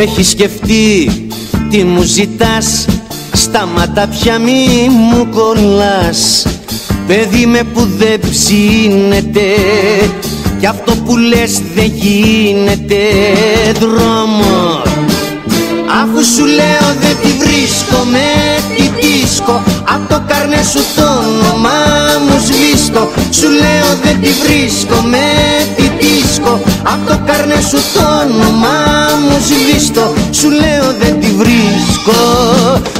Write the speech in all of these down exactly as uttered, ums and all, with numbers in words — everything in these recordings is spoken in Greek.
Έχεις σκεφτεί τι μου ζητάς? Σταμάτα πια, μη μου κολλάς. Παιδί με που δεν ψήνεται, κι αυτό που λες δεν γίνεται. Δρόμο αφού σου λέω δεν τη βρίσκομαι, τη δίσκω. Απ' το καρνέ σου το όνομα μου σβήστο. Σου λέω δεν τη βρίσκομαι, τη δίσκω. Απ' το καρνέ σου το όνομα μου σβήστο. Σου λέω δεν τη βρίσκω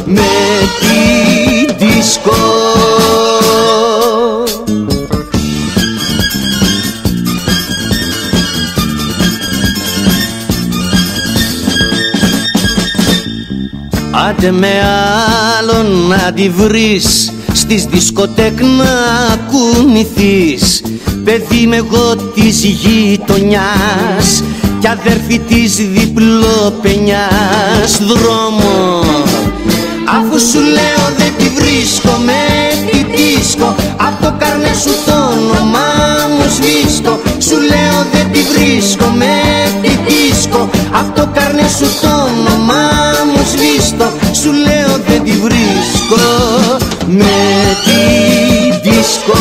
με τη δίσκω. Άντε με άλλον να τη βρεις, στις δισκοτέκ να κουνηθείς. Παιδί με εγώ της γειτονιάς κι αδέρφη της διπλοπενιάς. Δρόμο αφού σου λέω δεν τη βρίσκομαι, τη δίσκω. Απ' το καρνέ σου το όνομα μου σβήστο. Σου λέω δεν τη βρίσκομαι, τη δίσκω. Απ' το καρνέ σου το όνομα μου σβήστο. Σου λέω δεν τη βρίσκω με τη δίσκω.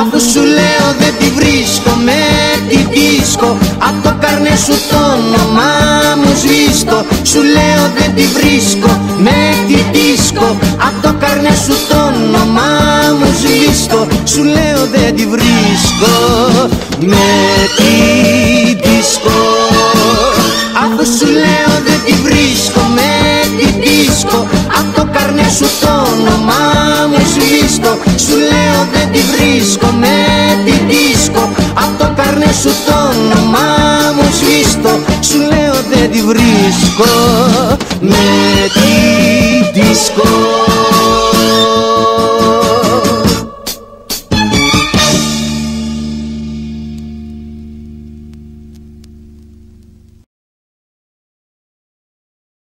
Αφού σου λέω δεν τη βρίσκω με τη δίσκω. Απ' το καρνέ σου το όνομα μου σβήστο. Σου λέω δεν τη βρίσκω με τη δίσκω. Απ' το καρνέ σου το όνομα μου σβήστο. Σου λέω δεν τη βρίσκω με τη δίσκω. Αφού σου λέω δεν τη βρίσκω με τη δίσκω. Απ' το καρνέ σου το όνομα μου σβήστο. Σου λέω δεν τη βρίσκω με τη δίσκο. Απ' το καρνέ σου το όνομα μου σβήστο. Σου λέω δεν τη βρίσκω με τη δίσκο.